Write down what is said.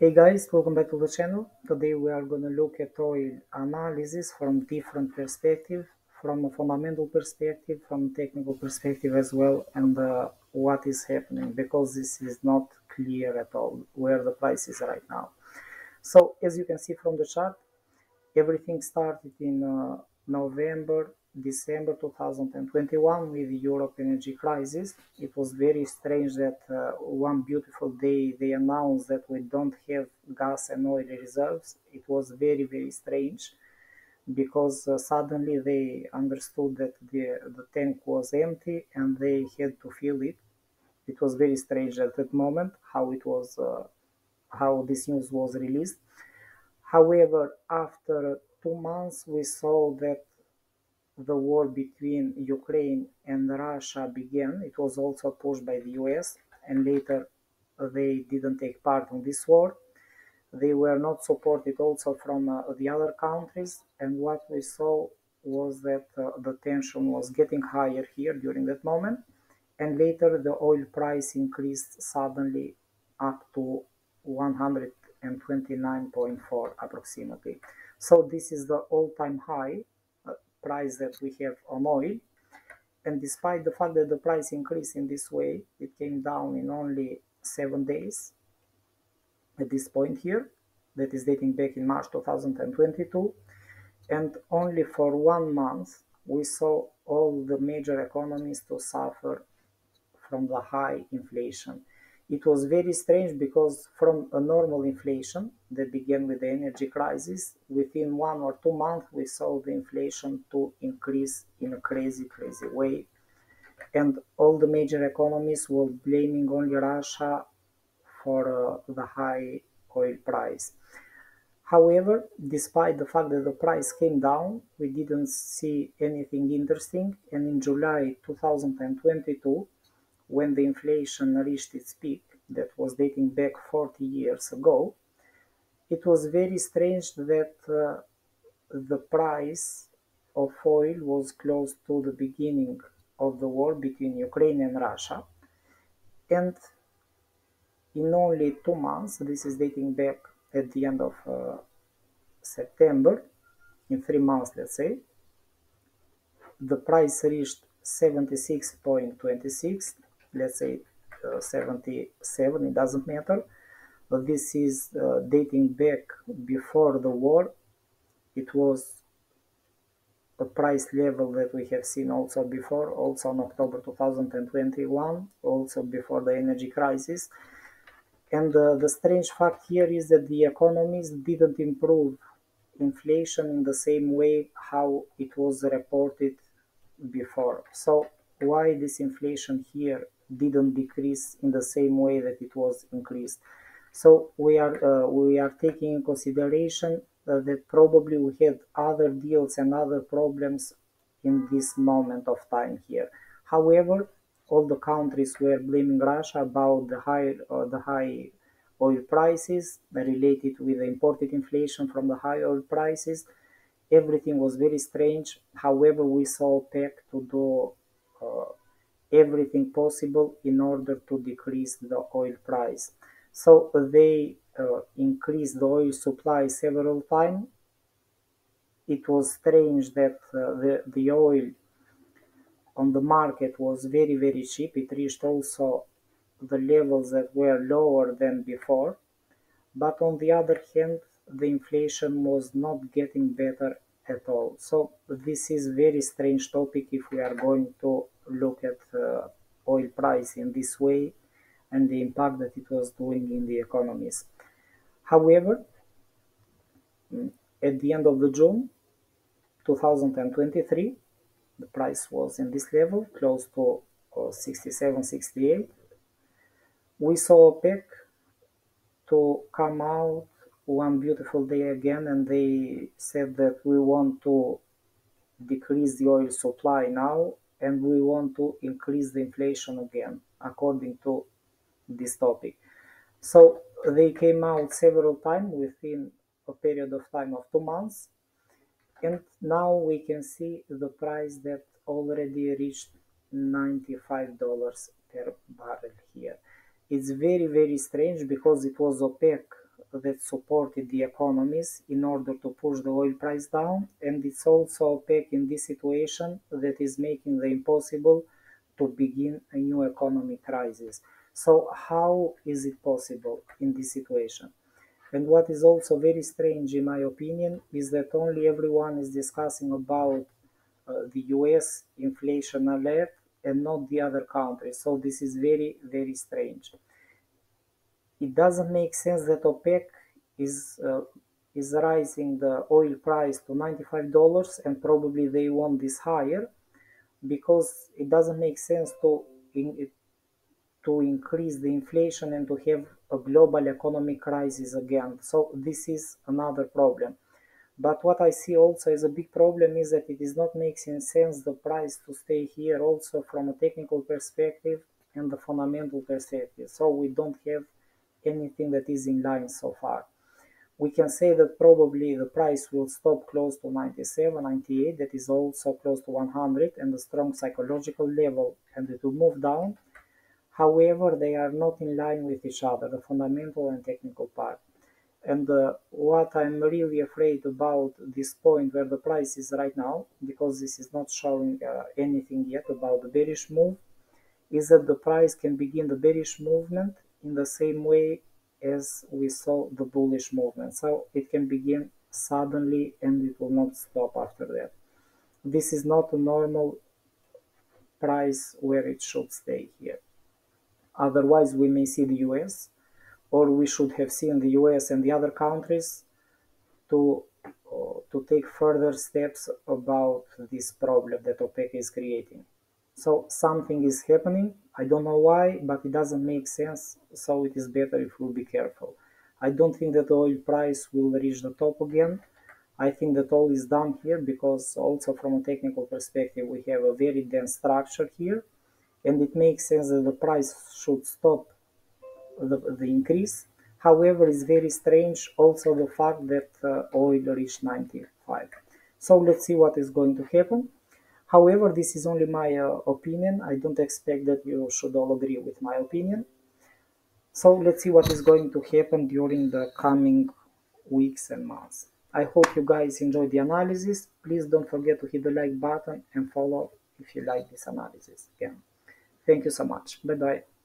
Hey guys, welcome back to the channel. Today we are gonna look at oil analysis from different perspective, from a fundamental perspective, from technical perspective as well, and what is happening, because this is not clear at all where the price is right now. So as you can see from the chart, everything started in November, December 2021 with the Europe energy crisis. It was very strange that one beautiful day they announced that we don't have gas and oil reserves. It was very strange because suddenly they understood that the tank was empty and they had to fill it. It was very strange at that moment how it was how this news was released. However, after 2 months we saw that the war between Ukraine and Russia began. It was also pushed by the US, and later they didn't take part in this war. They were not supported also from the other countries, and what we saw was that the tension was getting higher here during that moment, and later the oil price increased suddenly up to 129.4 approximately. So this is the all-time high price that we have on oil, and despite the fact that the price increased in this way, it came down in only 7 days at this point here, that is dating back in March 2022, and only for 1 month we saw all the major economies to suffer from the high inflation. It was very strange because from a normal inflation that began with the energy crisis, within 1 or 2 months we saw the inflation to increase in a crazy way, and all the major economies were blaming only Russia for the high oil price. However, despite the fact that the price came down, we didn't see anything interesting, and in July 2022, when the inflation reached its peak, that was dating back 40 years ago, it was very strange that the price of oil was close to the beginning of the war between Ukraine and Russia. And in only 2 months, this is dating back at the end of September, in 3 months, let's say, the price reached 76.26. Let's say 77, it doesn't matter. But this is dating back before the war. It was a price level that we have seen also before, also in October 2021, also before the energy crisis. And the strange fact here is that the economies didn't improve inflation in the same way how it was reported before. So why this inflation here didn't decrease in the same way that it was increased? So we are taking in consideration that probably we had other deals and other problems in this moment of time here. However, all the countries were blaming Russia about the high oil prices related with the imported inflation from the high oil prices. Everything was very strange. However, we saw OPEC to do everything possible in order to decrease the oil price. So they increased the oil supply several times. It was strange that the oil on the market was very cheap. It reached also the levels that were lower than before. But on the other hand, the inflation was not getting better at all. So this is very strange topic if we are going to look at oil price in this way and the impact that it was doing in the economies. However, at the end of the June 2023, the price was in this level, close to 67-68. We saw OPEC to come out one beautiful day again, and they said that we want to decrease the oil supply now and we want to increase the inflation again according to this topic. So they came out several times within a period of time of 2 months, and now we can see the price that already reached $95 per barrel here. It's very strange because it was OPEC that supported the economies in order to push the oil price down, and it's also OPEC in this situation that is making the impossible to begin a new economic crisis. So how is it possible in this situation? And what is also very strange in my opinion is that only everyone is discussing about the US inflation alert and not the other countries. So this is very, very strange. It doesn't make sense that OPEC is raising the oil price to $95, and probably they want this higher, because it doesn't make sense to increase the inflation and to have a global economic crisis again. So this is another problem. But what I see also as a big problem is that it is not making sense the price to stay here also from a technical perspective and the fundamental perspective. So we don't have anything that is in line so far. We can say that probably the price will stop close to 97, 98, that is also close to 100, and a strong psychological level, and it will move down. However, they are not in line with each other, the fundamental and technical part. And what I'm really afraid about this point where the price is right now, because this is not showing anything yet about the bearish move, is that the price can begin the bearish movement in the same way as we saw the bullish movement. So it can begin suddenly and it will not stop after that. This is not a normal price where it should stay here. Otherwise we may see the US, or we should have seen the US and the other countries to take further steps about this problem that OPEC is creating. So something is happening. I don't know why, but it doesn't make sense, so it is better if we'll be careful. I don't think that the oil price will reach the top again. I think that all is done here, because also from a technical perspective we have a very dense structure here, and it makes sense that the price should stop the increase. However, it's very strange also the fact that oil reached 95. So let's see what is going to happen. However, this is only my opinion. I don't expect that you should all agree with my opinion. So let's see what is going to happen during the coming weeks and months. I hope you guys enjoyed the analysis. Please don't forget to hit the like button and follow if you like this analysis. Again, thank you so much. Bye-bye.